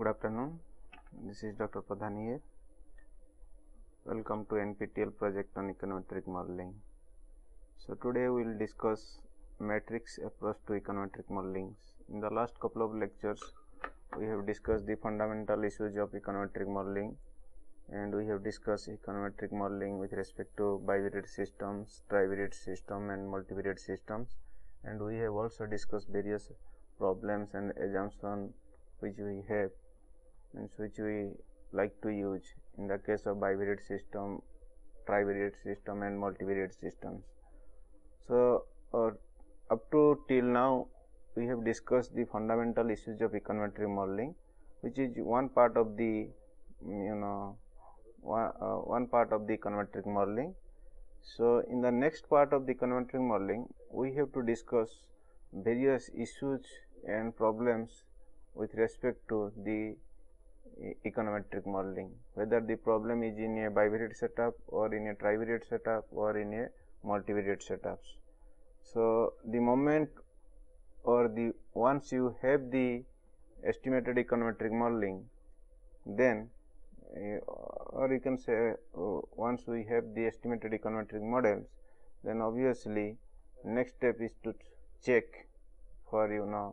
Good afternoon, this is Dr. Pradhan here. Welcome to NPTEL project on econometric modeling. So today we will discuss matrix approach to econometric modeling. In the last couple of lectures we have discussed the fundamental issues of econometric modeling, and we have discussed econometric modeling with respect to bivariate systems, trivariate system and multivariate systems, and we have also discussed various problems and assumptions which we have and which we like to use in the case of bivariate system, trivariate system and multivariate systems. So, up to till now we have discussed the fundamental issues of econometric modeling, which is one part of the one part of the econometric modeling. So, in the next part of the econometric modeling we have to discuss various issues and problems with respect to the econometric modeling, whether the problem is in a bivariate setup or in a trivariate setup or in a multivariate setups. So, the moment or the once you have the estimated econometric modeling, then or you can say once we have the estimated econometric models, then obviously next step is to check for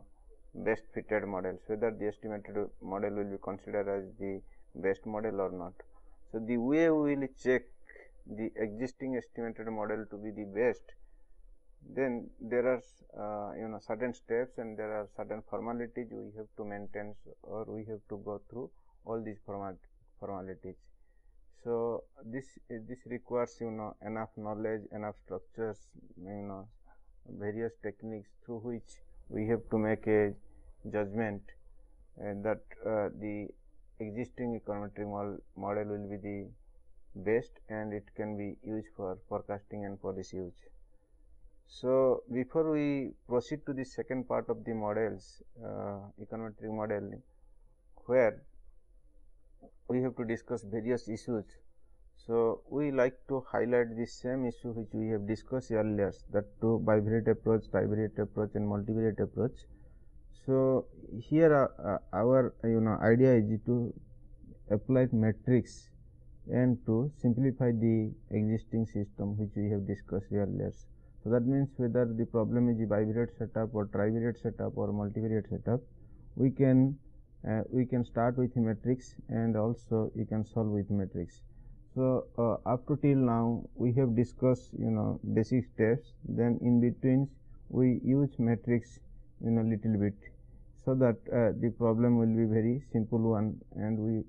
best fitted models, whether the estimated model will be considered as the best model or not. So, the way we will check the existing estimated model to be the best, then there are certain steps and there are certain formalities we have to maintain, or we have to go through all these formalities. So, this requires enough knowledge, enough structures, various techniques through which we have to make a judgment that the existing econometric model will be the best and it can be used for forecasting and policy use. So, before we proceed to the second part of the models, econometric modeling, where we have to discuss various issues. So, we like to highlight the same issue which we have discussed earlier, that to bivariate approach, trivariate approach and multivariate approach. So, here our idea is to apply matrix and to simplify the existing system which we have discussed earlier. So, that means whether the problem is a bivariate setup or trivariate setup or multivariate setup, we can start with matrix and also you can solve with matrix. So, up to till now we have discussed basic steps, then in between we use matrix little bit, so that the problem will be very simple one, and we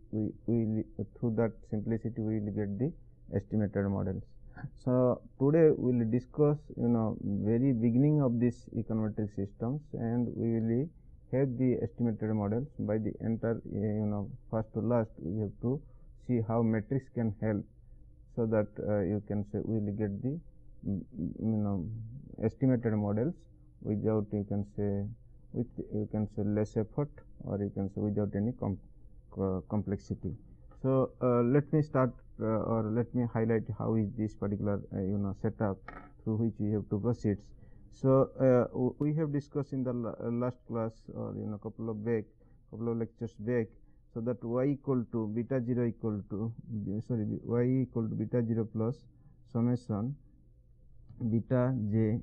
through that simplicity we will get the estimated models. So, today we will discuss very beginning of this econometric systems, and we will have the estimated models by the entire first to last we have to see how matrix can help, so that you can say we will get the estimated models without you can say less effort, or you can say without any complexity. So, let me start or let me highlight how is this particular setup through which we have to proceed. So, we have discussed in the last class, or couple of lectures back, so that y equal to beta 0 plus summation beta j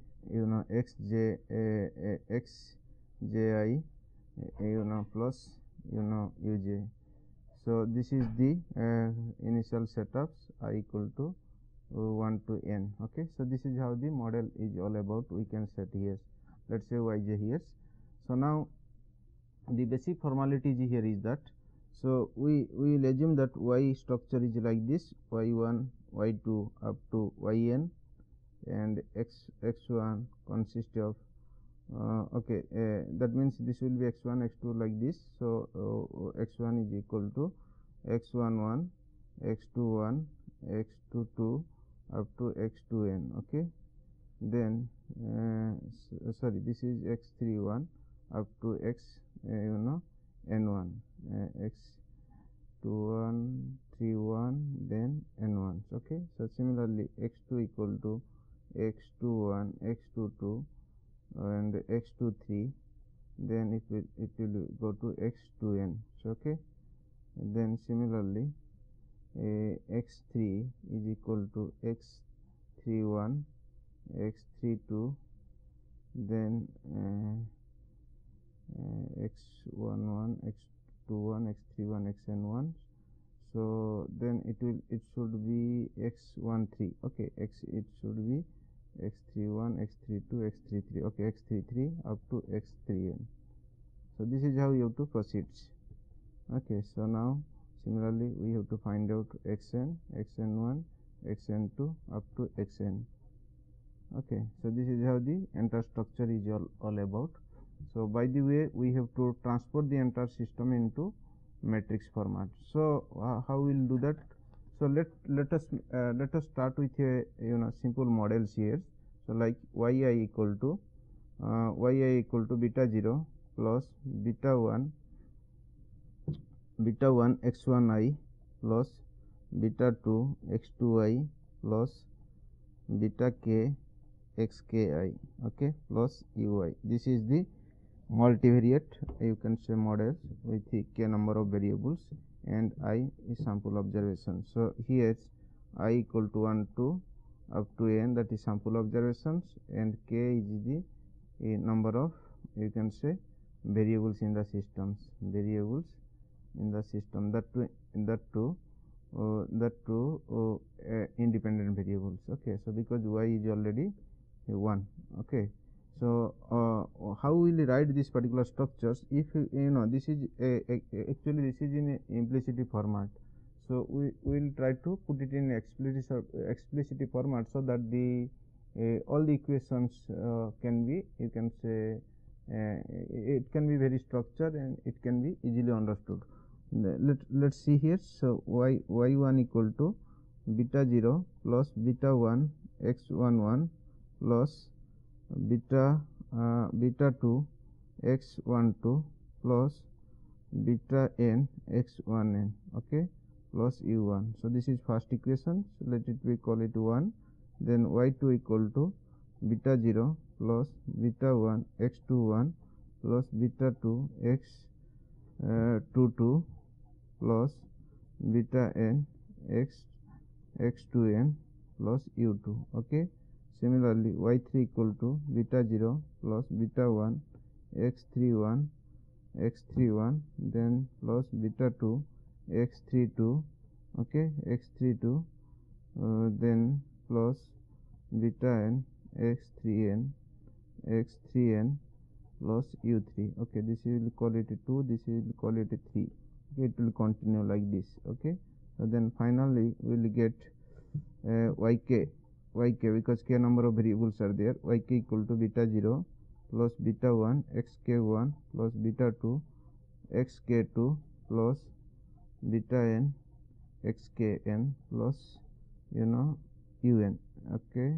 x j i plus u j. So, this is the initial setups I equal to 1 to n. Okay. So, this is how the model is all about. We can set here, let us say y j here. So, now the basic formality here is that, so, we will assume that y structure is like this, y1, y2 up to yn, and x1 consists of okay, that means this will be x1 x2 like this. So, x1 is equal to x11, x21, x22 up to x2n, okay. Then sorry, this is x31 up to x you know n1, x21, 31, then n1, okay. So, similarly x2 equal to x21, x22 and x23, then it will go to x2n, okay. And then similarly x3 is equal to x31, x32, then x11, x21, x31, xn1. So then it should be x13, okay. It should be x31, x32, x33, okay, x33 up to x3n. So this is how you have to proceed, okay. So now similarly we have to find out xn, xn1, xn2 up to xn, okay. So this is how the entire structure is all about. So by the way, we have to transport the entire system into matrix format. So how we will do that? So let us start with a simple models here. So like yi equal to beta 0 plus beta 1 x1i plus beta 2 x2i plus beta k xki, okay, plus ui. This is the multivariate, you can say, models with the k number of variables, and I is sample observation. So here I equal to 1 2 up to n, that is sample observations, and k is the number of, you can say, variables in the systems, that two independent variables, okay. So because y is already 1, okay. So how we will write this particular structures? If this is actually this is in a implicit format. So we will try to put it in explicit format, so that the all the equations can be, you can say, it can be very structured and it can be easily understood. Let's see here. So y1 equal to beta 0 plus beta 1 x11 plus beta 2 x12 plus beta n x1n, okay, plus u1. So this is first equation, so let it be call it 1. Then y2 equal to beta 0 plus beta 1 x21 plus beta 2 x22 plus beta n x2n plus u2, okay. Similarly, y3 equal to beta 0 plus beta 1 x31 then plus beta 2 x32, okay, x32 then plus beta n x3n plus u3, okay. This will call it a 2, this will call it a 3, okay, it will continue like this, okay. So then finally we will get yk, because k number of variables are there. Yk equal to beta 0 plus beta 1 xk1 plus beta 2 xk2 plus beta n xkn plus un, okay,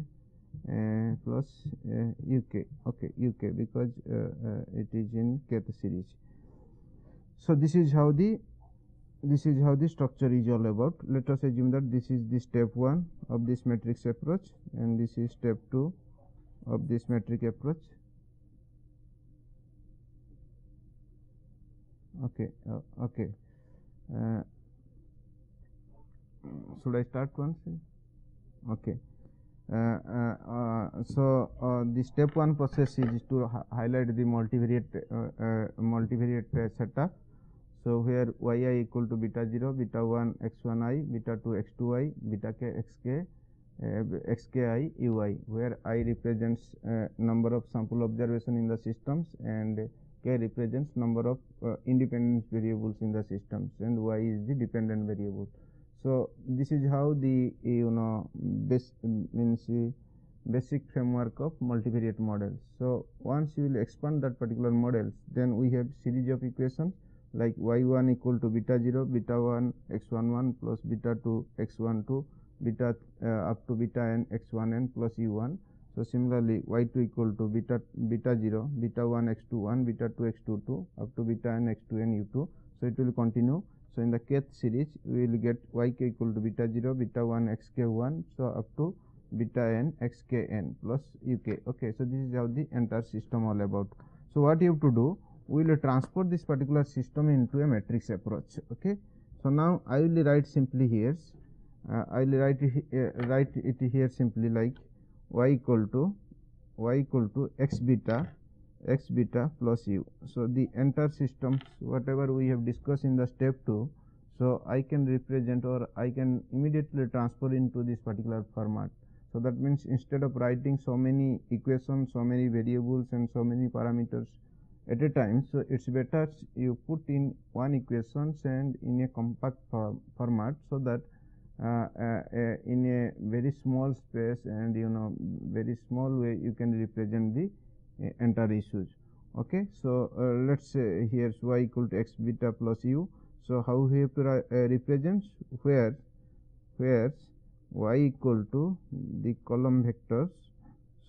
plus uk, okay, uk, because it is in kth series. So this is how the structure is all about. Let us assume that this is the step 1 of this matrix approach, and this is step 2 of this matrix approach, okay. Should I start once? Okay. So the step 1 process is to highlight the multivariate setup. So here yi equal to beta 0, beta 1 x1i, beta 2 x2i, beta k xki, ui, where I represents number of sample observation in the systems, and k represents number of independent variables in the systems, and y is the dependent variable. So this is how the means basic framework of multivariate models. So, once you will expand that particular models, then we have series of equations like y1 equal to beta 0, beta 1, x11 plus beta 2, x12, beta up to beta n, x1n plus u1. So, similarly, y2 equal to beta 0, beta 1, x21, beta 2, x22, up to beta n, x2n, u2. So, it will continue. So, in the kth series, we will get yk equal to beta 0, beta 1, xk1, so up to beta n, xkn plus uk. Okay. So, this is how the entire system all about. So, what you have to do? We will transport this particular system into a matrix approach. Okay. So, now I will write simply here, I will write it here simply like y equal to x beta plus u. So, the entire systems whatever we have discussed in the step 2. So, I can represent or I can immediately transfer into this particular format. So, that means instead of writing so many equations, so many variables and so many parameters at a time. So, it is better you put in one equations and in a compact format. So, that in a very small space and you know very small way you can represent the entire issues. Okay. So, let us say here is y equal to x beta plus u. So, how we have to represent where y equal to the column vectors.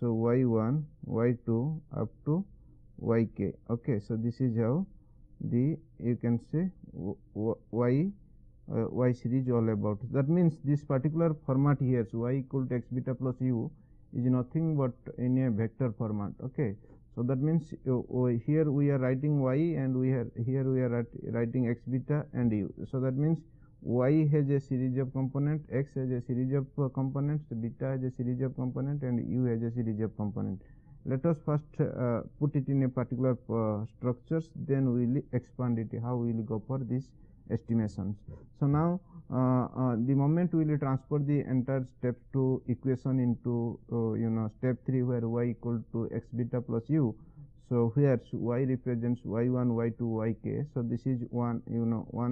So, y1, y2 up to yk. Okay. So, this is how the you can say y series all about. That means, this particular format here is y equal to x beta plus u is nothing but in a vector format. Okay. So, that means, here we are writing y and here we are writing x beta and u. So, that means, y has a series of components, x has a series of components, beta has a series of components and u has a series of components. Let us first put it in a particular structures, then we will expand it, how we will go for this estimations. So, now the moment we will transfer the entire step 2 equation into step 3 where y equal to x beta plus u. So, here y represents y1, y2, yk. So, this is one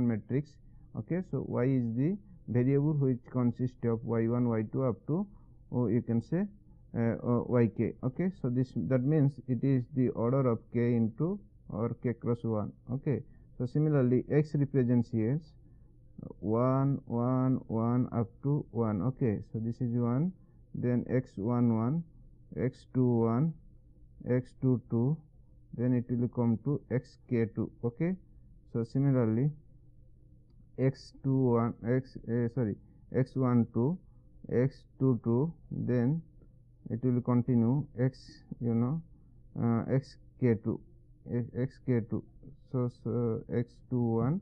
matrix. Okay. So, y is the variable which consists of y1, y2 up to you can say yk. Okay. So, that means it is the order of k into or k cross 1. Okay. So, similarly, x represents here 1, 1, 1 up to 1. Okay. So, this is 1, then x11, x21, x22, then it will come to xk2. Okay. So, similarly, x12, x22, then it will continue xk2. So, x21,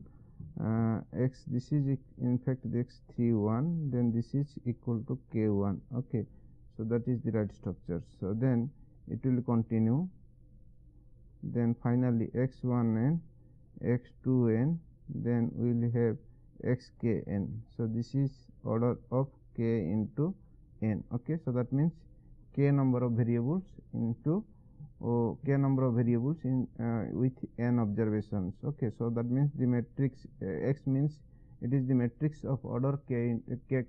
this is in fact the x31, then this is equal to k1. Okay. So, that is the right structure. So, then it will continue, then finally x1n, x2n, then we will have xkn. So, this is order of k into n. Okay. So, that means k number of variables into k number of variables in with n observations. Okay. So, that means the matrix x means it is the matrix of order k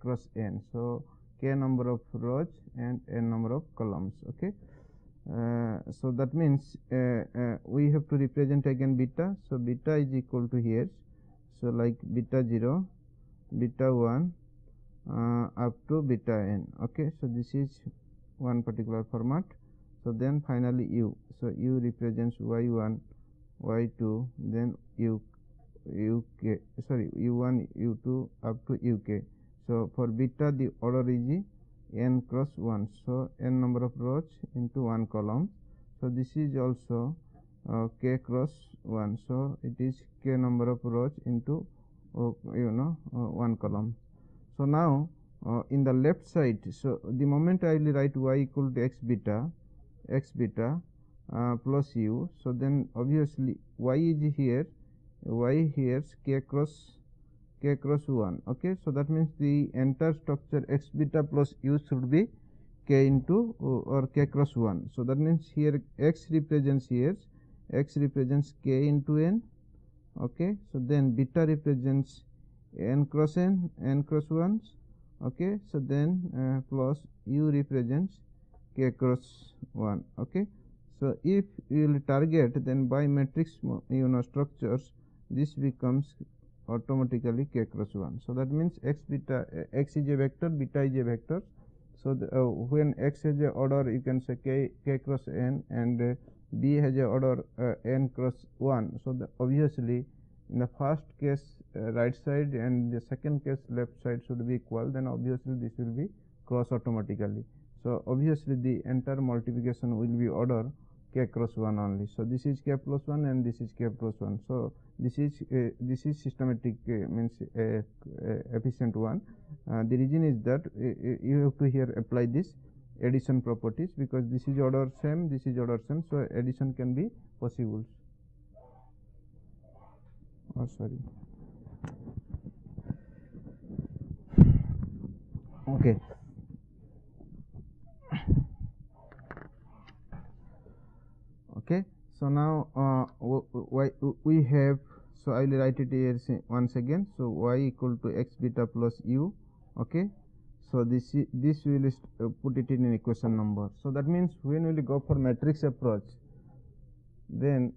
cross n. So, k number of rows and n number of columns. Okay. So, that means we have to represent again beta. So, beta is equal to here. So, like beta 0, beta 1 up to beta n. Okay. So, this is one particular format. So, then finally u. So, u represents y1, y2, then u1, u2 up to uk. So, for beta the order is n cross 1. So, n number of rows into one column. So, this is also k cross 1. So, it is k number of rows into one column. So, now in the left side. So, the moment I will write y equal to x beta plus u. So, then obviously y is here, y here is k cross 1. Okay. So, that means the entire structure x beta plus u should be k into or k cross 1. So, that means here x represents k into n. Okay. So, then beta represents n cross 1. Okay. So, then plus u represents k cross 1. Okay. So, if you will target, then by matrix structures, this becomes automatically k cross 1. So, that means x beta, x is a vector, beta is a vector. So, the, when x has a order, you can say k cross n, and b has a order n cross 1. So, the obviously, in the first case right side and the second case left side should be equal, then obviously this will be cross automatically. So, obviously the entire multiplication will be order k cross 1 only. So, this is k plus 1 and this is k plus 1. So, this is systematic efficient one. The reason is that you have to here apply this addition properties, because this is order same, this is order same. So, addition can be possible. Oh, sorry. Okay. Okay. So, now we have, so I will write it here once again. So, y equal to x beta plus u. Okay. So, this we will put it in equation number. So, that means when we will go for matrix approach, then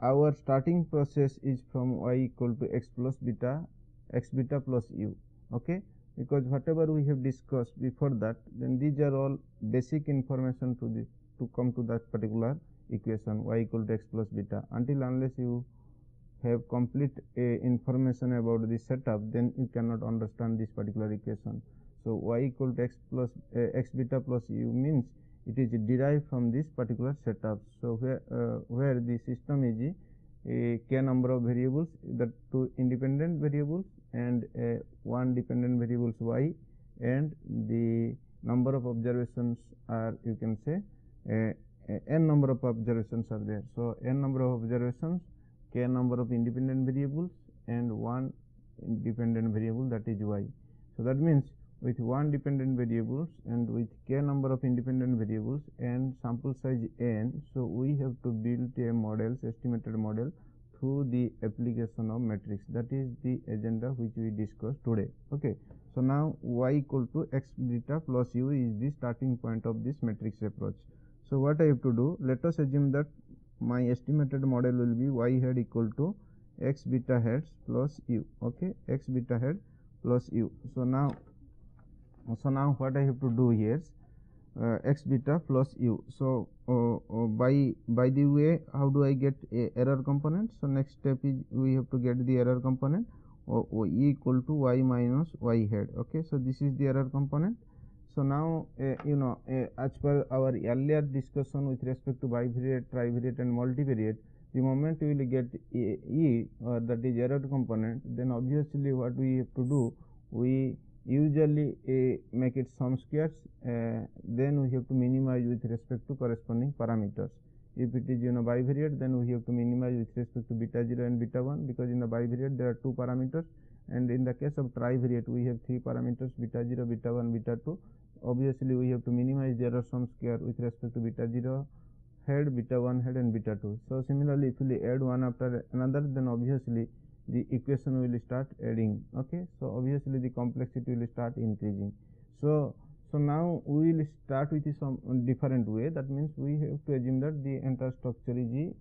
our starting process is from y equal to x plus beta, x beta plus u. Okay. Because whatever we have discussed before that, then these are all basic information to this, to come to that particular equation y equal to x plus beta. Until unless you have complete information about the setup, then you cannot understand this particular equation. So, y equal to x plus x beta plus u means it is derived from this particular setup. So, where the system is a k number of variables, the 2 independent variables and 1 dependent variables y, and the number of observations are, you can say, n number of observations are there. So, n number of observations, k number of independent variables and 1 dependent variable, that is y. So, that means with 1 dependent variables and with k number of independent variables and sample size n. So, we have to build a models, estimated model through the application of matrix. That is the agenda which we discussed today. Okay. So, now y equal to x beta plus u is the starting point of this matrix approach. So, what I have to do? Let us assume that my estimated model will be y hat equal to x beta hat plus u. Okay, x beta hat plus u. So now what I have to do here? X beta plus u. So by the way, how do I get a error component? So next step is we have to get the error component, e equal to y minus y hat. Okay, so this is the error component. So, now as per our earlier discussion with respect to bivariate, trivariate and multivariate, the moment we will get E, or that is error component, then obviously what we have to do, we usually make it sum squares, then we have to minimize with respect to corresponding parameters. If it is bivariate, then we have to minimize with respect to beta 0 and beta 1, because in the bivariate there are 2 parameters, and in the case of trivariate we have 3 parameters, beta 0, beta 1, beta 2. Obviously, we have to minimize the error sum square with respect to beta 0 head, beta 1 head and beta 2. So, similarly, if you add one after another, then obviously the equation will start adding. Okay. So, obviously, the complexity will start increasing. So now we will start with some different way. That means, we have to assume that the entire structure is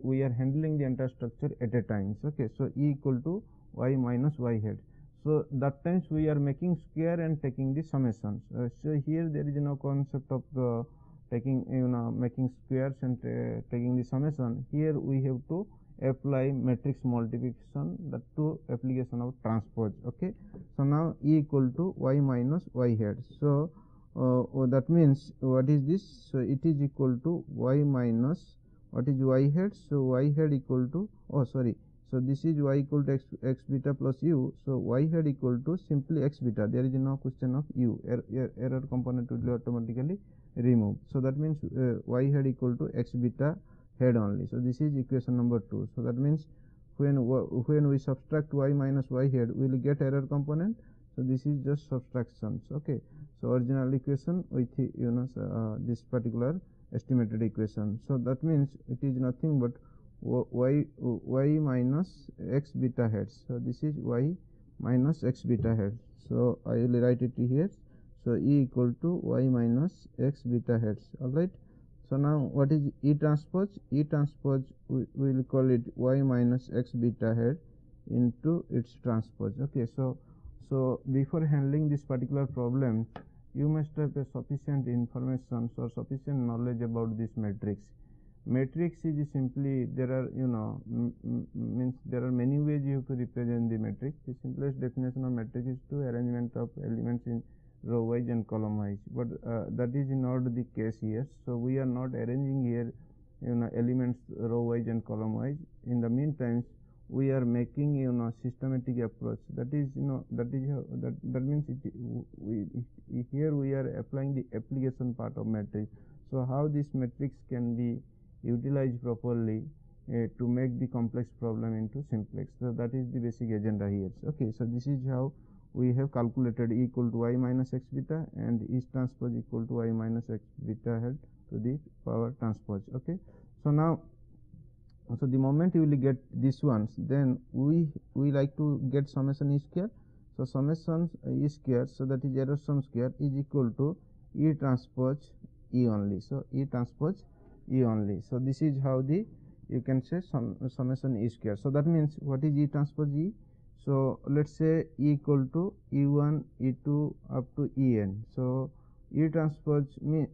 we are handling the entire structure at a time. Okay. So, E equal to y minus y hat. So, that times we are making square and taking the summations. So, here there is no concept of taking making squares and taking the summation. Here we have to apply matrix multiplication, that to application of transpose. Okay. So, now E equal to y minus y hat. So, that means what is this? So, it is equal to y minus, what is y hat? So, y hat equal to, oh sorry. So, this is y equal to x beta plus u. So, y hat equal to simply x beta. There is no question of u. Error component will be automatically removed. So, that means y hat equal to x beta hat only. So, this is equation number 2. So, that means when we subtract y minus y hat, we will get error component. So, this is just subtractions. Okay. So, original equation with this particular estimated equation. So, that means it is nothing but y minus x beta hat. So, this is y minus x beta hat. So, I will write it here. So, E equal to y minus x beta hats. Alright. So, now what is E transpose? E transpose we will call it y minus x beta hat into its transpose. Okay. So before handling this particular problem, you must have a sufficient information or sufficient knowledge about this matrix. Matrix is simply, there are, you know, means there are many ways you have to represent the matrix. The simplest definition of matrix is to arrangement of elements in row wise and column wise, but that is not the case here. So, we are not arranging here, you know, elements row wise and column wise. In the meantime, we are making, you know, systematic approach, that is, you know, that means here we are applying the application part of matrix. So, how this matrix can be utilized properly to make the complex problem into simplex. So, that is the basic agenda here. Okay, so this is how we have calculated E equal to y minus x beta and E transpose equal to y minus x beta hat to the power transpose. Okay, so now, so the moment you will get these ones, then we like to get summation E square. So, summation E square, so that is error sum square, is equal to E transpose E only. So, E transpose E only. So, this is how the, you can say, summation E square. So, that means what is E transpose E? So, let us say E equal to E1, E2 up to En. So, E transpose E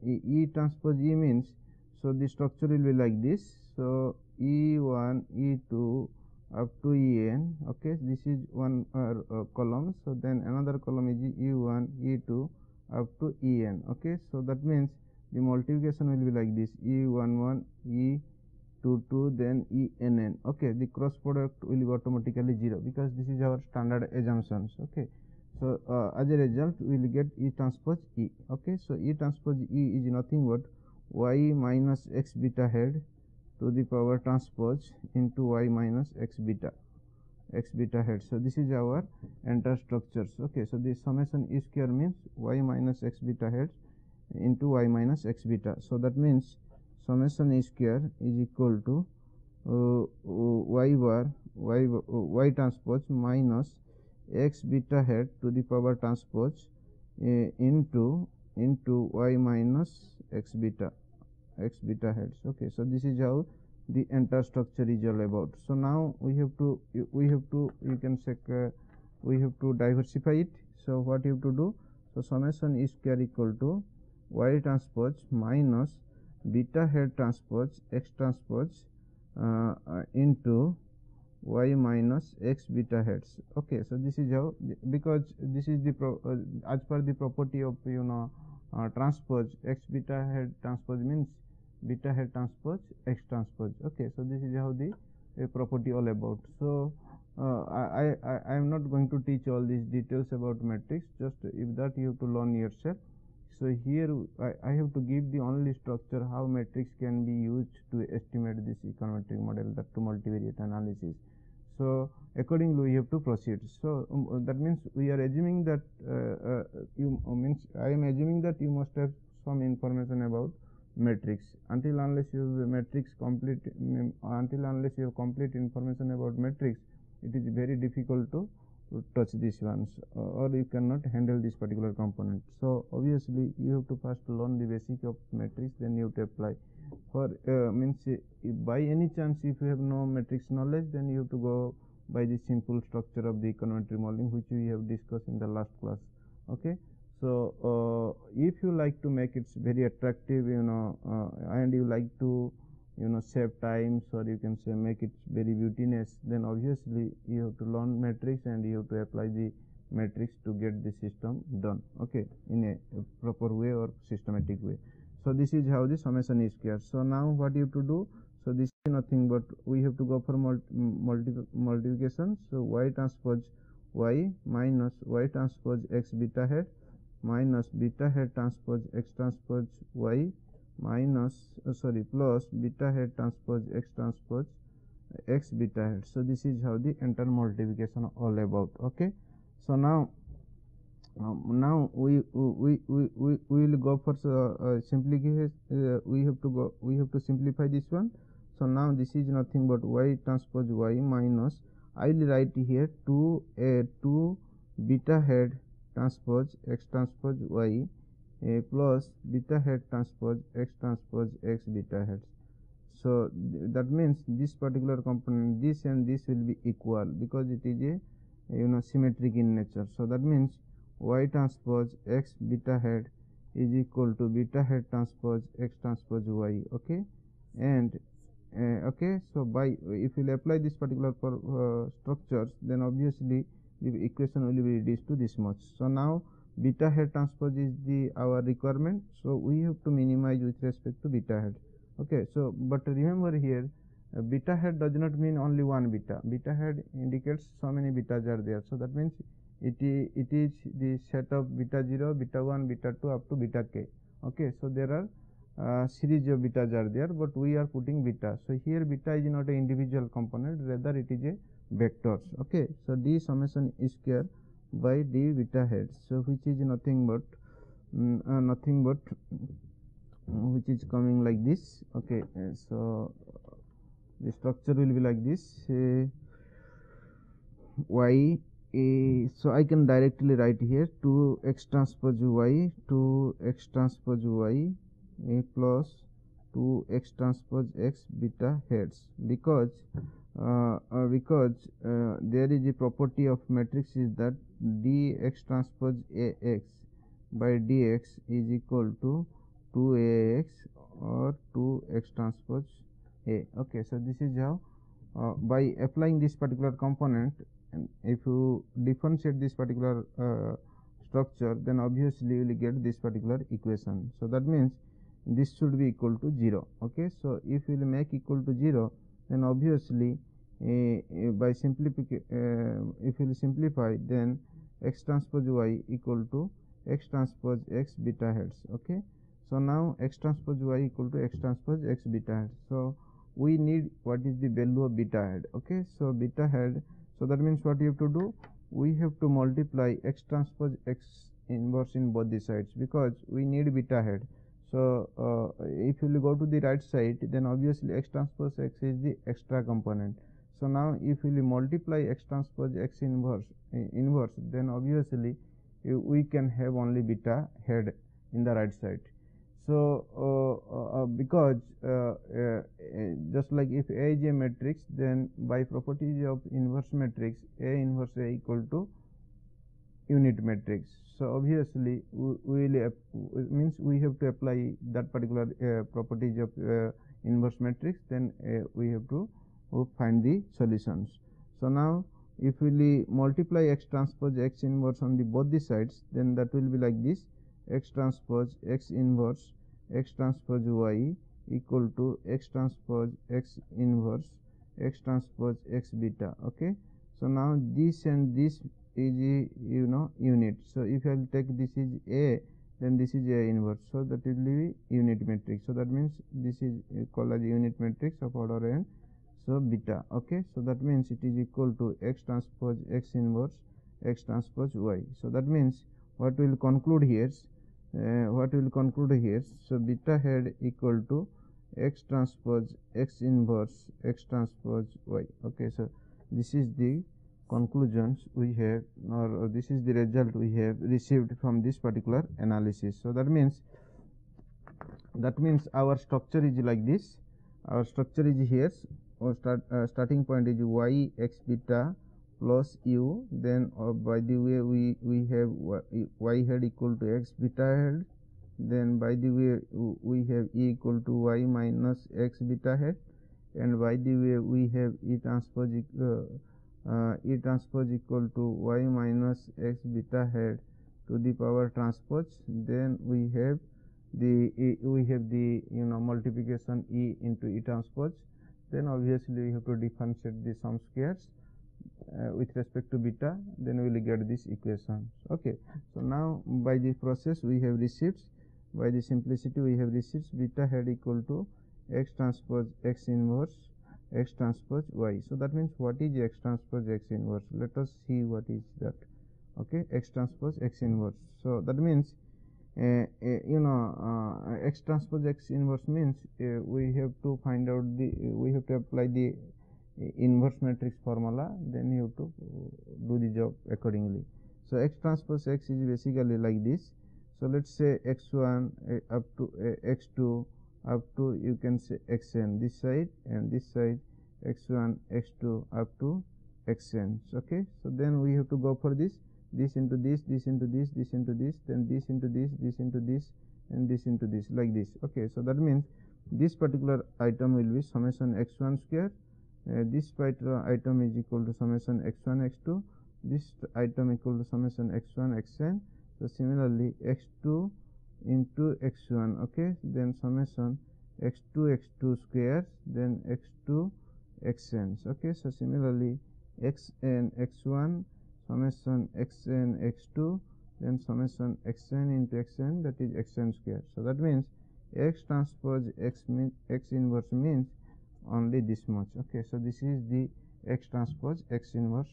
means, so the structure will be like this. So, E1, E2 up to En, okay, this is one column. So, then another column is E1, E2 up to En, okay. So, that means the multiplication will be like this, E11, E22, then ENN, okay. The cross product will be automatically 0 because this is our standard assumptions, okay. So, as a result, we will get E transpose E, okay. So, E transpose E is nothing but y minus x beta head to the power transpose into y minus x beta hat. So, this is our entire structures. Okay. So, the summation E square means y minus x beta hat into y minus x beta. So, that means summation E square is equal to y bar y transpose minus x beta hat to the power transpose into y minus x beta hats. Okay, so this is how the entire structure is all about. So now we have to you can check, we have to diversify it. So what you have to do? So summation E square equal to y transpose minus beta hat transpose x transpose into y minus x beta hats. Okay, so this is how, because this is the as per the property of, you know, transpose, x beta hat transpose means beta hat transpose x transpose. Okay, so this is how the property all about. So I am not going to teach all these details about matrix, just if that you have to learn yourself. So here I have to give the only structure how matrix can be used to estimate this econometric model, that to multivariate analysis. So accordingly we have to proceed. So that means we are assuming that I am assuming that you must have some information about matrix. Until unless you have complete information about matrix, it is very difficult to touch these ones, or you cannot handle this particular component. So obviously you have to first learn the basic of matrix, then you have to apply. For means if by any chance if you have no matrix knowledge, then you have to go by the simple structure of the econometric modeling, which we have discussed in the last class. Okay, so if you like to make it very attractive, you know, and you like to, you know, save times, or you can say make it very beautiness, then obviously you have to learn matrix and you have to apply the matrix to get the system done, okay, in a proper way or systematic way. So, this is how the summation is square. So, now what you have to do? So, this is nothing but we have to go for multiplication. So, y transpose y minus y transpose x beta hat minus beta hat transpose x transpose y minus plus beta hat transpose x beta hat. So, this is how the entire multiplication all about. Okay. So, now we will go for simplification. We have to simplify this one. So now this is nothing but y transpose y minus, I will write here 2 beta hat transpose x transpose y plus beta hat transpose x beta hat. So, that means this particular component, this and this will be equal because it is a symmetric in nature. So, that means y transpose x beta hat is equal to beta hat transpose x transpose y, okay. And okay, so by if you will apply this particular structures, then obviously the equation will be reduced to this much. So, now beta hat transpose is the our requirement. So, we have to minimize with respect to beta hat. Okay, so, but remember here beta hat does not mean only one beta. Beta hat indicates so many betas are there. So, that means it is the set of beta 0, beta 1, beta 2 up to beta k. Okay, so, there are series of betas are there, but we are putting beta. So, here beta is not an individual component, rather it is a vectors. Okay, so, d summation is square by d beta hat. So, which is nothing but which is coming like this. Okay, so the structure will be like this. Y so I can directly write here 2x transpose y 2x transpose y plus 2x transpose x beta hats, because there is a property of matrix is that dx transpose ax by dx is equal to 2 ax or 2x transpose a. Okay, so this is how by applying this particular component, and if you differentiate this particular structure, then obviously you will get this particular equation. So, that means this should be equal to 0. Okay, so if you will make equal to 0, then obviously by if you will simplify, then x transpose y equal to x transpose x beta hats. Okay. So, now x transpose y equal to x transpose x beta hat. So, we need what is the value of beta hat. Okay. So, beta hat. So, that means what you have to do? We have to multiply x transpose x inverse in both the sides because we need beta hat. So, if you will go to the right side, then obviously x transpose x is the extra component. So, now if you will multiply x transpose x inverse, then obviously we can have only beta hat in the right side. So, because just like if A is a matrix, then by properties of inverse matrix, A inverse A equal to unit matrix. So, obviously, we have to apply that particular properties of inverse matrix, then we have to find the solutions. So, now if we multiply x transpose x inverse on the both the sides, then that will be like this x transpose x inverse x transpose y equal to x transpose x inverse x transpose x beta. Okay. So, now this and this is a unit. So, if I will take this is A, then this is A inverse. So, that will be unit matrix. So, that means this is called as unit matrix of order n. So, beta. Okay. So, that means it is equal to x transpose x inverse x transpose y. So, that means what we will conclude here? So, beta hat equal to x transpose x inverse x transpose y. Okay, so this is the conclusions we have, or this is the result we have received from this particular analysis. So, that means our structure is like this. Our structure is here. Or starting point is y x beta plus u, then by the way we have y hat equal to x beta hat, then by the way we have e equal to y minus x beta hat, and by the way we have e transpose equal to y minus x beta hat to the power transpose, then we have the multiplication e into e transpose, then obviously we have to differentiate the sum squares with respect to beta, then we will get this equation. Okay. So, now by the process we have received, by the simplicity we have received beta hat equal to x transpose x inverse x transpose y. So, that means what is x transpose x inverse? Let us see what is that. Okay, x transpose x inverse. So, that means x transpose x inverse means we have to find out the we have to apply the inverse matrix formula, then you have to do the job accordingly. So, X transpose X is basically like this. So, let us say x1 up to x2 up to you can say xn this side and this side, x1 x2 up to xn. Okay. So, then we have to go for this, this into this, this into this, this into this, then this into this, this into this and this into this like this. Okay. So, that means this particular item will be summation x1 square, this particular item is equal to summation x1 x2, this item equal to summation x1 xn. So, similarly x2 into x1, okay, then summation x2 x2 squares, then x2 xn, okay. So, similarly xn x1 summation xn x2, then summation xn into xn, that is xn square. So, that means x transpose x means x inverse means only this much, okay. So, this is the x transpose x inverse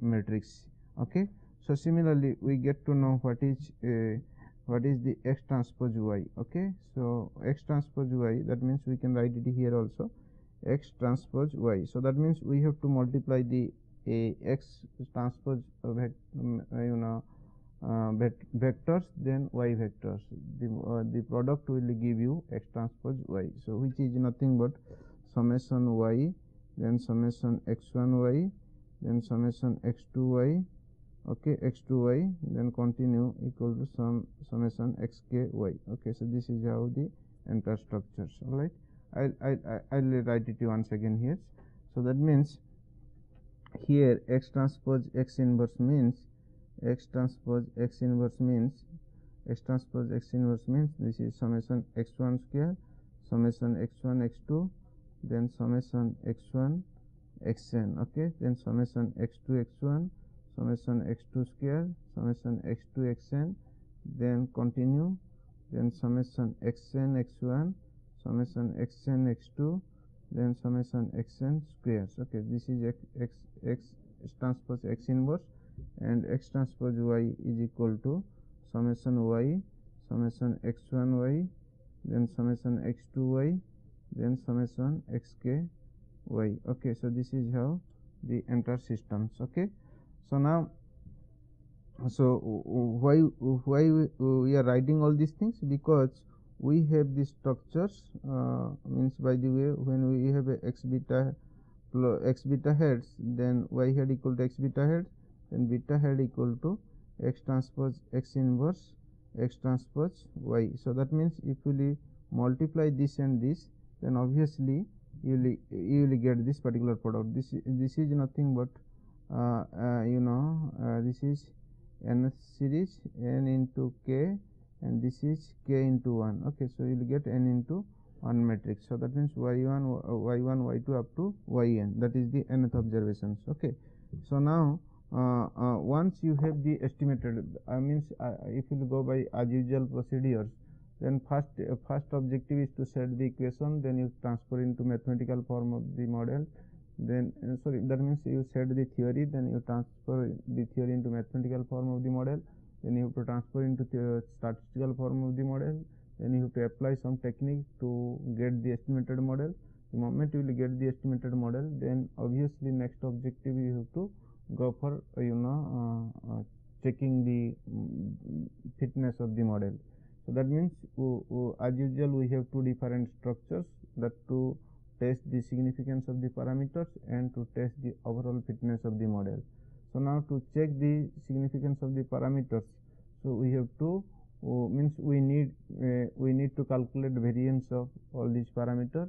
matrix, okay. So, similarly we get to know what is the X transpose Y, okay. So, X transpose Y, that means we can write it here also, X transpose Y. So, that means we have to multiply the X transpose vectors, then Y vectors, the product will give you X transpose Y. So, which is nothing but summation Y, then summation X1 Y, then summation X2 Y, okay, x2y, then continue equal to summation xky, okay. So, this is how the entire structures, alright. I will write it once again here. So, that means here x transpose x inverse means this is summation x1 square, summation x1 x2, then summation x1 xn, okay, then summation x2 x1, summation x2 square, summation x2 xn, then continue, then summation xn x1, summation xn x2, then summation xn squares, okay. This is x transpose x inverse, and x transpose y is equal to summation y, summation x1 y, then summation x2 y, then summation xk y, okay. So, this is how the entire systems, okay. So, now, so why we are writing all these things? Because we have these structures, means by the way, when we have a x beta heads, then y head equal to x beta head, then beta head equal to x transpose x inverse x transpose y. So, that means if you multiply this and this, then obviously you will get this particular product. This is nothing but this is nth series, n into k, and this is k into 1, okay. So, you will get n into 1 matrix. So, that means y1, y2 up to yn, that is the nth observations, okay. So, now once you have the estimated, if you go by as usual procedures, then first objective is to set the equation, then you transfer into mathematical form of the model. Then that means you set the theory, then you transfer the theory into mathematical form of the model, then you have to transfer into the statistical form of the model, then you have to apply some technique to get the estimated model. The moment you will get the estimated model, then obviously next objective you have to go for checking the fitness of the model. So, that means as usual we have two different structures, that two test the significance of the parameters and to test the overall fitness of the model. So, now to check the significance of the parameters, so we have to we need to calculate variance of all these parameters,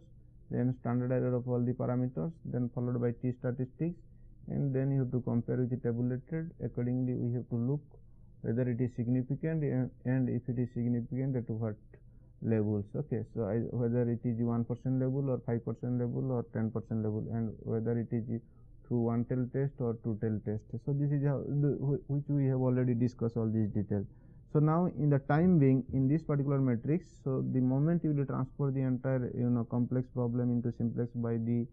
then standard error of all the parameters, then followed by t statistics, and then you have to compare with the tabulated. Accordingly, we have to look whether it is significant and if it is significant at what levels, okay. So, whether it is 1% level or 5% level or 10% level, and whether it is through one tail test or two tail test. So, this is how which we have already discussed all these details. So, now in the time being in this particular matrix, so the moment you will transfer the entire complex problem into simplex by the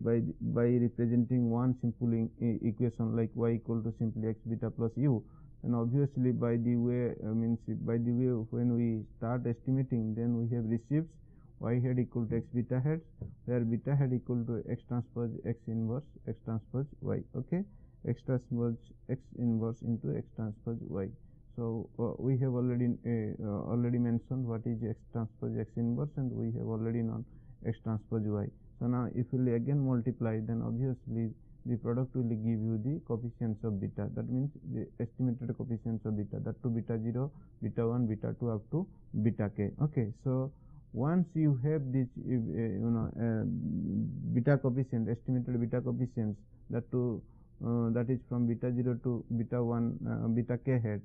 by representing one simple equation like y equal to simply x beta plus u. And obviously, by the way, when we start estimating, then we have receipts y head equal to x beta head, where beta head equal to x transpose x inverse x transpose y, okay. x transpose x inverse into x transpose y. So, we have already mentioned what is x transpose x inverse, and we have already known x transpose y. So, now if you again multiply, then obviously the product will give you the coefficients of beta, that means the estimated coefficients of beta, that to beta 0, beta 1, beta 2 up to beta k. Okay. So, once you have this beta coefficient, estimated beta coefficients, that to that is from beta 0 to beta 1 beta k hat.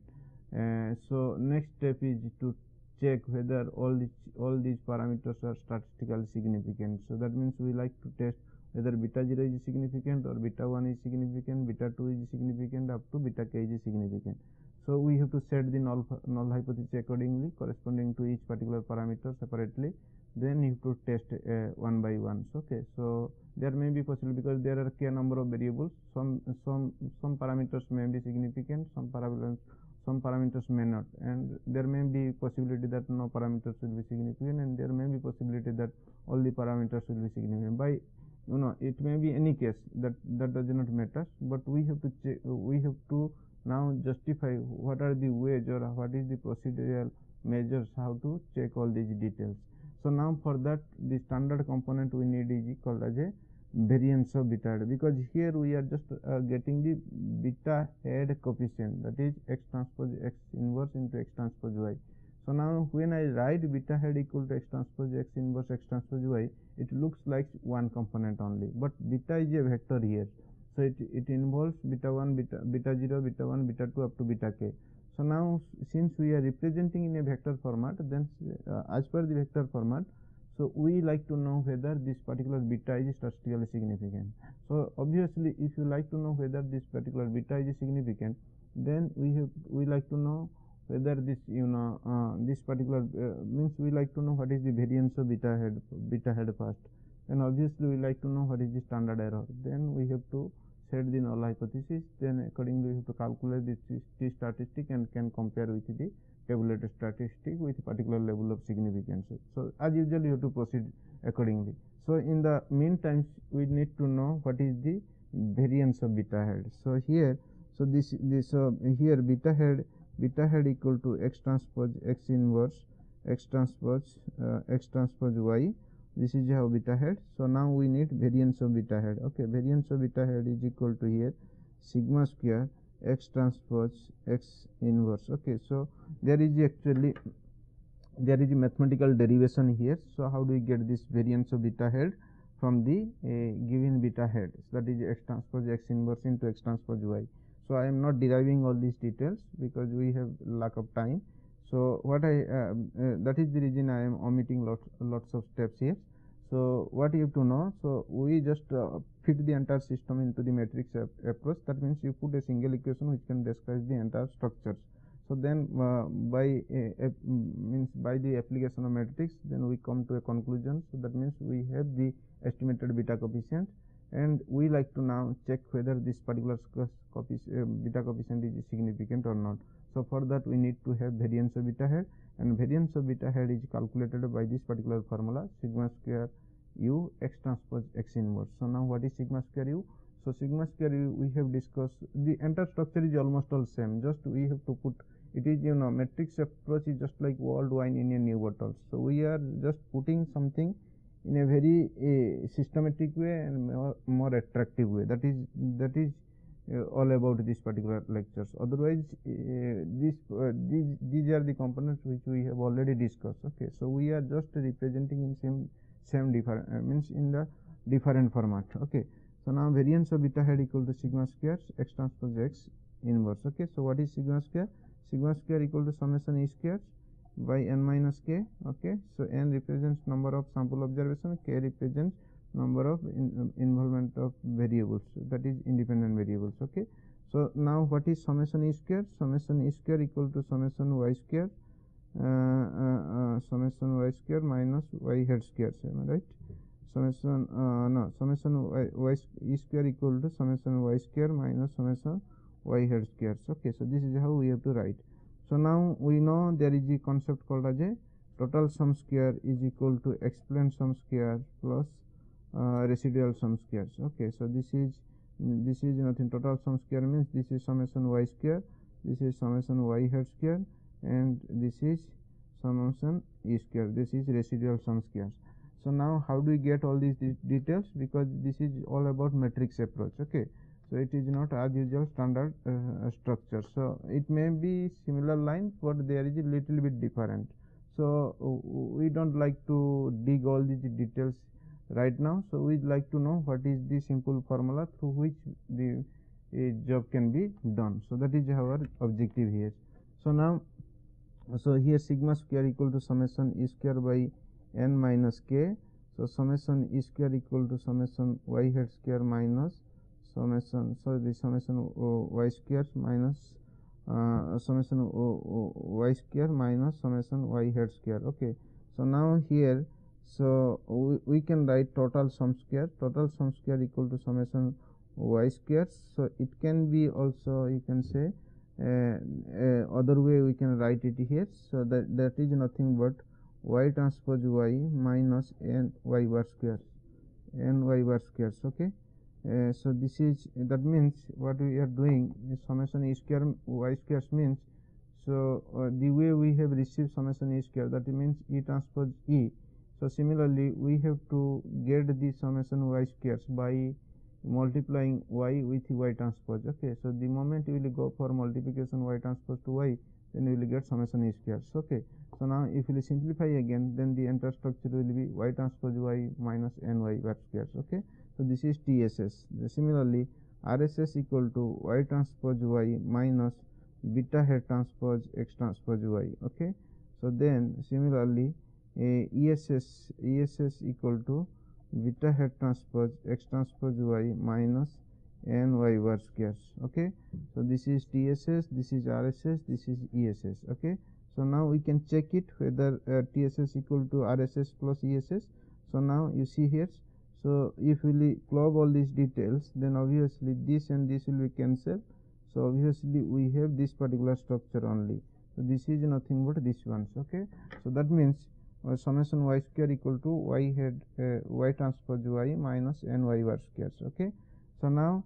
So, next step is to check whether all these parameters are statistically significant. So, that means we like to test whether beta 0 is significant or beta 1 is significant, beta 2 is significant up to beta k is significant. So, we have to set the null hypothesis accordingly, corresponding to each particular parameter separately. Then you have to test one by one. So, okay. So, there may be possible, because there are k number of variables. Some parameters may be significant, some parameters may not, and there may be possibility that no parameters will be significant, and there may be possibility that all the parameters will be significant. By it may be any case, that does not matter, but we have to check, we have to now justify what are the ways or what is the procedural measures how to check all these details. So, now for that the standard component we need is called as a variance of beta hat, because here we are just getting the beta hat coefficient, that is x transpose x inverse into x transpose y. So, now when I write beta hat equal to x transpose x inverse x transpose y, it looks like one component only, but beta is a vector here. So, it involves beta 1, beta 0, beta 1, beta 2 up to beta k. So, now since we are representing in a vector format, then as per the vector format, so we like to know whether this particular beta is statistically significant. So, obviously, if you like to know whether this particular beta is significant, then we like to know whether this this particular means we like to know what is the variance of beta hat first, and obviously we like to know what is the standard error. Then we have to set the null hypothesis, then accordingly we have to calculate the t statistic and can compare with the tabulated statistic with particular level of significance. So, as usual you have to proceed accordingly. So, in the meantime we need to know what is the variance of beta hat. So, here here beta hat equal to x transpose x inverse x transpose y. This is how beta hat. So, now we need variance of beta hat. Okay, variance of beta hat is equal to here sigma square x transpose x inverse. Okay, so there is actually a mathematical derivation here. So, how do we get this variance of beta hat from the given beta hat? So, that is x transpose x inverse into x transpose y. So, I am not deriving all these details because we have lack of time. So, what that is the reason I am omitting lots of steps here. So, what you have to know? So, we just fit the entire system into the matrix approach. That means, you put a single equation which can describe the entire structures. So, then by the application of matrix, then we come to a conclusion. So, that means we have the estimated beta coefficient, and we like to now check whether this particular beta coefficient is significant or not. So, for that we need to have variance of beta hat, and variance of beta hat is calculated by this particular formula sigma square u x transpose x inverse. So, now what is sigma square u? So, sigma square u we have discussed. The entire structure is almost all same, just we have to put it is matrix approach is just like old wine in a new bottle. So, we are just putting something in a very systematic way and more attractive way. That is all about this particular lectures. Otherwise, these are the components which we have already discussed. Okay, so we are just representing in same different means in the different format. Okay, so now variance of beta hat equal to sigma square x transpose x inverse. Okay, so what is sigma square? Sigma square equal to summation e square by n minus k. Okay, so n represents number of sample observation, k represents number of involvement of variables, that is independent variables. Okay. So, now what is summation e square? Summation e square equal to summation y square minus y hat square, am I right? Summation e square equal to summation y square minus summation y hat square. Okay. So, this is how we have to write. So, now we know there is a concept called as a total sum square is equal to explained sum square plus residual sum squares. Okay, so this is this is nothing, total sum square means this is summation y square, this is summation y hat square, and this is summation e square, this is residual sum squares. So, now how do we get all these details? Because this is all about matrix approach. Okay. So, it is not as usual standard structure. So, it may be similar lines, but there is a little bit different. So, we do not like to dig all these details right now. So, we like to know what is the simple formula through which the job can be done. So, that is our objective here. So, now, so here sigma square equal to summation e square by n minus k. So, summation e square equal to summation y hat square minus summation, so the summation y square minus summation y square minus summation y hat square. Okay. So, now here, so we can write total sum square equal to summation y square. So, it can be also, you can say other way we can write it here. So, that is nothing but y transpose y minus n y bar square, n y bar squares. Okay. So, this is, that means what we are doing is summation e square y squares means. So, the way we have received summation e square, that means e transpose e. So, similarly, we have to get the summation y squares by multiplying y with y transpose. Okay. So, the moment you will go for multiplication y transpose to y, then you will get summation e squares. Okay. So, now if you will simplify again, then the entire structure will be y transpose y minus n y bar squares. Okay. So, this is TSS. Similarly, RSS equal to y transpose y minus beta hat transpose x transpose y. Okay. So, then similarly, ESS equal to beta hat transpose x transpose y minus n y bar squares. Okay. So, this is TSS, this is RSS, this is ESS. Okay. So, now we can check it whether TSS equal to RSS plus ESS. So, now you see here. So, if we club all these details, then obviously this and this will be cancelled. So, obviously we have this particular structure only. So, this is nothing but this one. Okay. So, that means summation y square equal to y hat y transpose y minus n y bar squares. Okay. So, now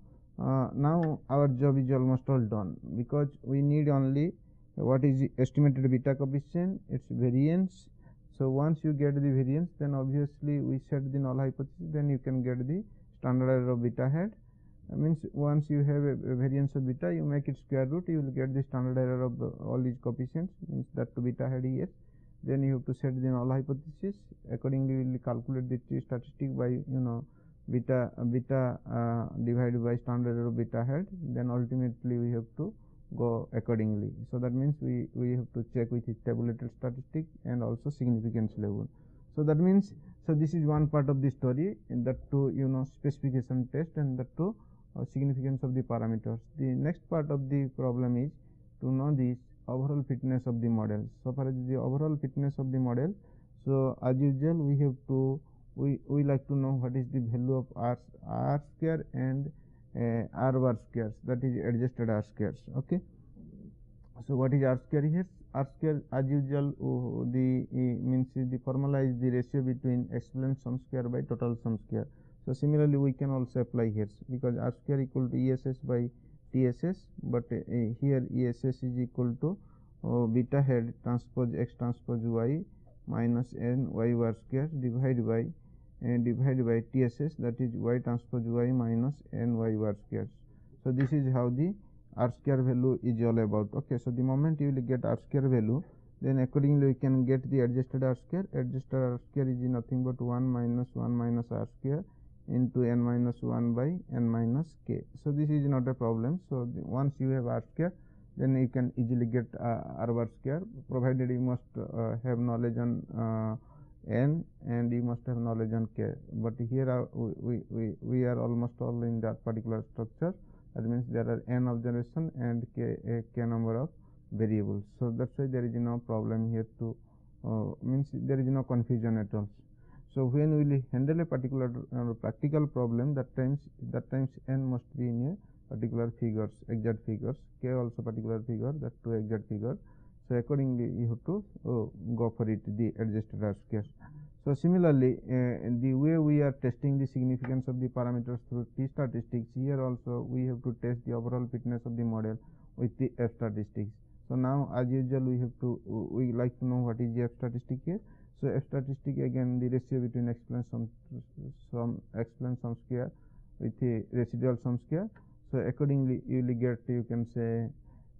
our job is almost all done, because we need only what is the estimated beta coefficient, its variance. So, once you get the variance, then obviously we set the null hypothesis, then you can get the standard error of beta hat. That means, once you have a variance of beta, you make it square root, you will get the standard error of all these coefficients, means that to beta hat here. Then you have to set the null hypothesis, accordingly we will calculate the t statistic by, you know, beta divided by standard error of beta hat, then ultimately we have to go accordingly. So, that means we have to check with the tabulated statistic and also significance level. So, that means, so this is one part of the story, in that to, you know, specification test and that to significance of the parameters. The next part of the problem is to know the overall fitness of the model. So, far as the overall fitness of the model, so as usual we have to, we like to know what is the value of r square and r bar squares, that is adjusted r squares. Okay. So, what is r square here? R square as usual the means the formula is the ratio between exponent sum square by total sum square. So, similarly we can also apply here, because r square equal to ESS by TSS, but here ESS is equal to beta hat transpose x transpose y minus n y bar square divided by TSS, that is y transpose y minus n y bar squares. So, this is how the r square value is all about. Okay. So, the moment you will get r square value, then accordingly you can get the adjusted r square. Adjusted r square is nothing but 1 minus r square into n minus 1 by n minus k. So, this is not a problem. So, once you have r square, then you can easily get r bar square, provided you must have knowledge on n and you must have knowledge on k, but here we are almost all in that particular structure. That means there are n observation and k number of variables. So, that is why there is no problem here to means there is no confusion at all. So, when we will handle a particular practical problem, that times n must be in a particular figures, exact figures, k also particular figure, that too exact figure. So, accordingly you have to go for it, the adjusted R square. So similarly, the way we are testing the significance of the parameters through t statistics, here also we have to test the overall fitness of the model with the F statistics. So now, as usual, we like to know what is the F statistic here. So F statistic, again the ratio between exponent sum square with a residual sum square. So accordingly, you will get, you can say,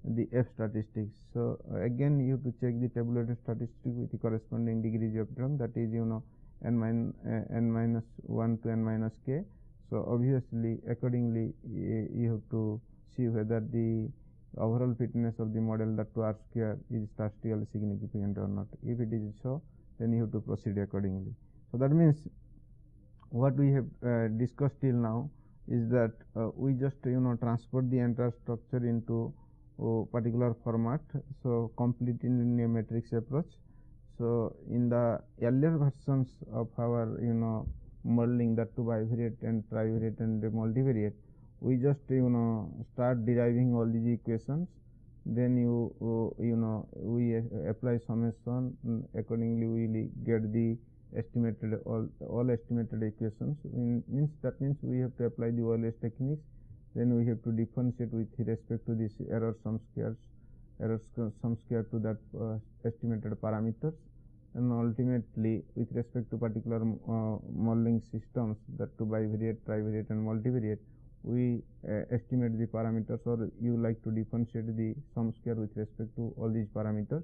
the F statistics. So again, you have to check the tabulated statistic with the corresponding degrees of freedom, that is, you know, n minus 1 to n minus k. So obviously, accordingly, you have to see whether the overall fitness of the model, that to r square, is statistically significant or not. If it is so, then you have to proceed accordingly. So that means what we have discussed till now is that we just, you know, transport the entire structure into particular format, so complete in a matrix approach. So in the earlier versions of our, you know, modeling, that to bivariate and trivariate and multivariate, we just, you know, start deriving all these equations, then you we apply summation, accordingly we will get the estimated all estimated equations. That means we have to apply the OLS techniques. Then we have to differentiate with respect to this error sum square to that estimated parameters, and ultimately with respect to particular modeling systems, that to bivariate, trivariate and multivariate, we estimate the parameters, or you like to differentiate the sum square with respect to all these parameters.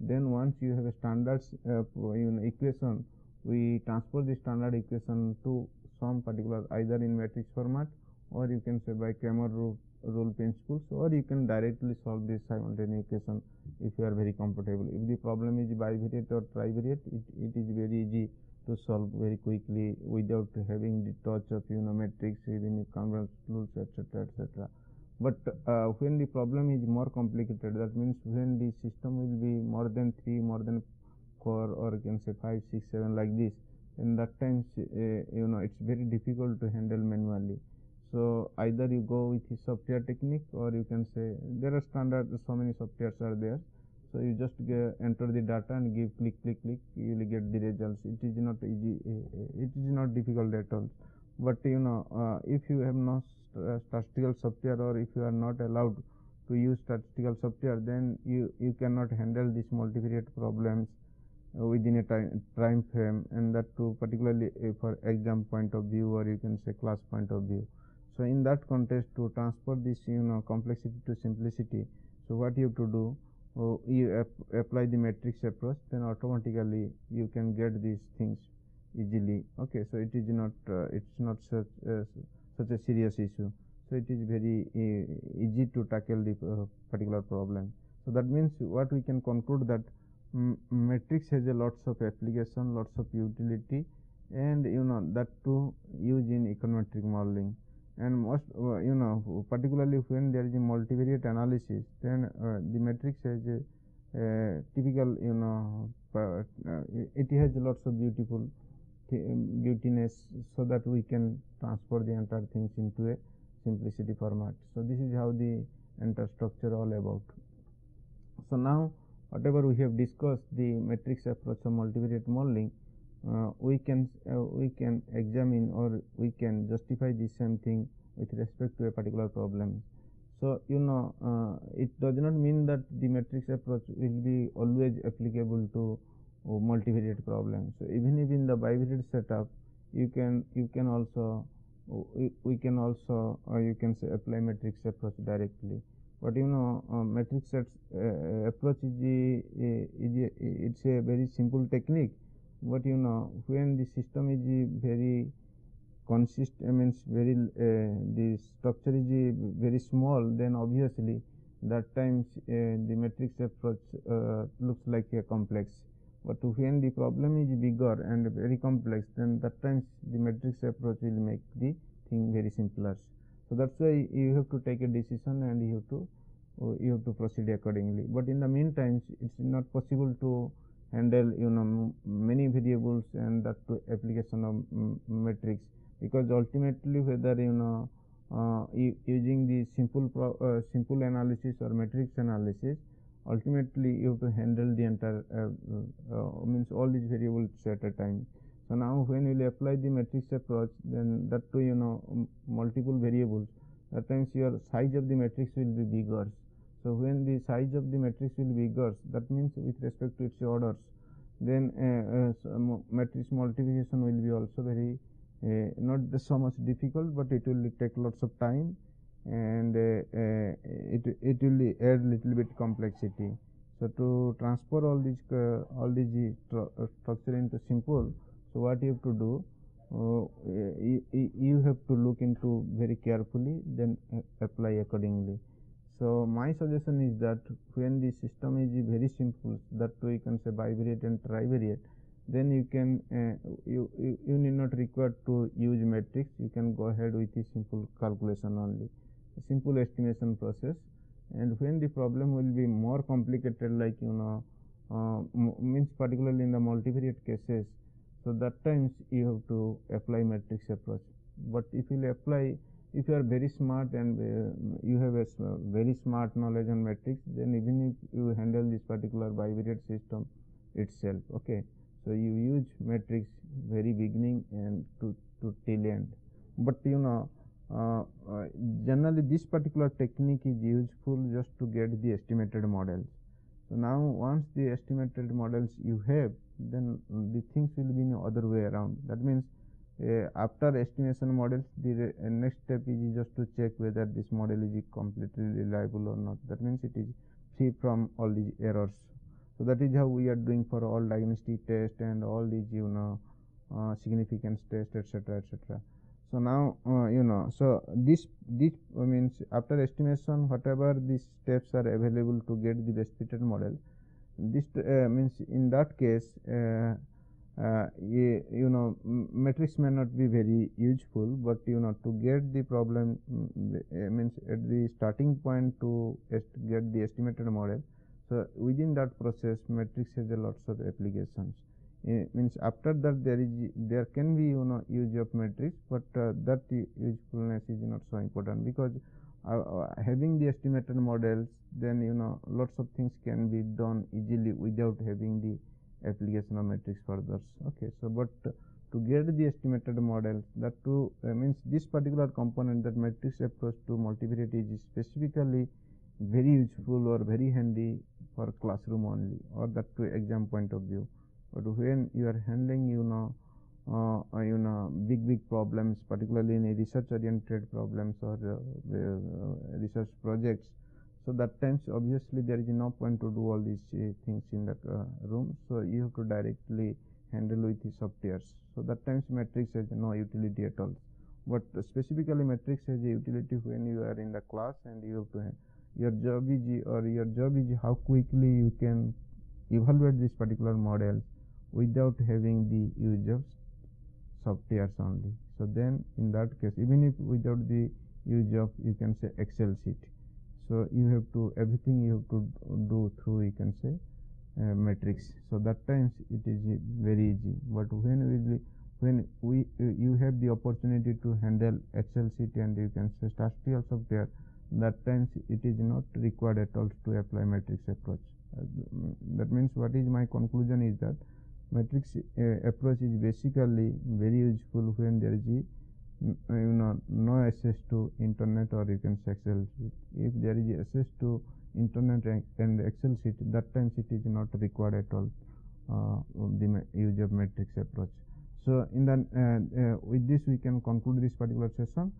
Then once you have a standards equation, we transfer the standard equation to some particular, either in matrix format, or you can say by Cramer rule principles, or you can directly solve this simultaneous equation if you are very comfortable. If the problem is bivariate or trivariate, it is very easy to solve very quickly without having the touch of, you know, matrix, even convergence rules, etc., etc. But when the problem is more complicated, that means when the system will be more than 3, more than 4, or you can say 5, 6, 7 like this, in that times you know, it's very difficult to handle manually. So either you go with the software technique, or you can say there are standard, so many softwares are there. So you just enter the data and give click, you will get the results. It is not easy, it is not difficult at all. But you know, if you have no statistical software, or if you are not allowed to use statistical software, then you cannot handle these multivariate problems within a time frame, and that too particularly for exam point of view, or you can say class point of view. So in that context, to transfer this, you know, complexity to simplicity, so what you have to do, you apply the matrix approach, then automatically you can get these things easily. Okay, so it is not such a serious issue. So it is very easy to tackle the particular problem. So that means what we can conclude, that matrix has a lots of application, lots of utility, and you know that to use in econometric modeling. And most you know, particularly when there is a multivariate analysis, then the matrix has a typical, you know, it has lots of beautiful beautiness, so that we can transfer the entire things into a simplicity format. So this is how the entire structure all about. So now, whatever we have discussed, the matrix approach of multivariate modeling, we can examine, or we can justify the same thing with respect to a particular problem. So you know, it does not mean that the matrix approach will be always applicable to multivariate problems. So even if in the bivariate setup, we can also apply matrix approach directly. But you know, matrix approach it's a very simple technique. But you know, when the system is very consistent, the structure is very small, then obviously that times the matrix approach looks like a complex. But when the problem is bigger and very complex, then that times the matrix approach will make the thing very simpler. So that's why you have to take a decision, and you have to proceed accordingly. But in the meantime, it's not possible to handle, you know, many variables and that to application of matrix, because ultimately whether, you know, using the simple analysis or matrix analysis, ultimately you have to handle the entire means all these variables at a time. So, now when you will apply the matrix approach, then that too you know multiple variables, at times your size of the matrix will be bigger. So, when the size of the matrix will be bigger, that means with respect to its orders, then matrix multiplication will be also very not so much difficult, but it will take lots of time and it will add little bit complexity. So, to transfer all these structure into simple, so what you have to do, you have to look into very carefully, then apply accordingly. So, my suggestion is that when the system is very simple, that way you can say bivariate and trivariate, then you can you need not require to use matrix, you can go ahead with the simple calculation only, simple estimation process. And when the problem will be more complicated, like you know means particularly in the multivariate cases, so that times you have to apply matrix approach. But if you apply, if you are very smart and you have a very smart knowledge on matrix, then even if you handle this particular bivariate system itself, okay. So, you use matrix very beginning and to till end, but you know generally this particular technique is useful just to get the estimated models. So, now once the estimated models you have, then the things will be in other way around. That means, after estimation models, the next step is just to check whether this model is completely reliable or not. That means, it is free from all these errors. So, that is how we are doing for all diagnostic tests and all these you know significance tests, etc., etc. So, now you know, so this means after estimation, whatever these steps are available to get the best fitted model, this means in that case you know matrix may not be very useful, but you know to get the problem means at the starting point to get the estimated model. So, within that process matrix has a lots of applications. Means after that there can be you know use of matrix, but that usefulness is not so important, because having the estimated models, then you know lots of things can be done easily without having the application of matrix further. Okay. So, but to get the estimated model, that too means this particular component, that matrix approach to multivariate, is specifically very useful or very handy for classroom only, or that to exam point of view. But when you are handling you know big problems, particularly in research oriented problems or research projects, so that times obviously there is no point to do all these things in the room. So, you have to directly handle with the sub-tiers. So, that times matrix has no utility at all, but specifically matrix has a utility when you are in the class and you have to your job is how quickly you can evaluate this particular model without having the use of sub-tiers only. So, then in that case, even if without the use of you can say Excel sheet, so you have to everything you have to do through you can say matrix. So, that times it is very easy, but when you have the opportunity to handle Excel sheet and you can say statistical software, that times it is not required at all to apply matrix approach. That means, what is my conclusion is that matrix approach is basically very useful when there is you know no access to internet or you can say Excel sheet. If there is access to internet and Excel sheet, that times it is not required at all the use of matrix approach. So, in the with this we can conclude this particular session,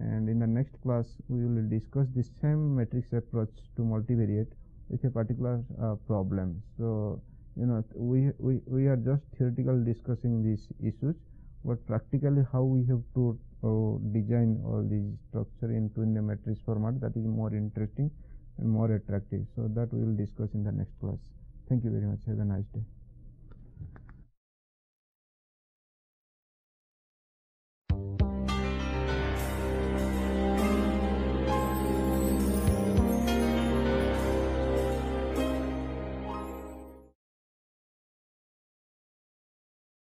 and in the next class we will discuss the same matrix approach to multivariate with a particular problem. So, you know we are just theoretically discussing these issues, but practically how we have to design all these structure into in the matrix format, that is more interesting and more attractive. So, that we will discuss in the next class. Thank you very much. Have a nice day.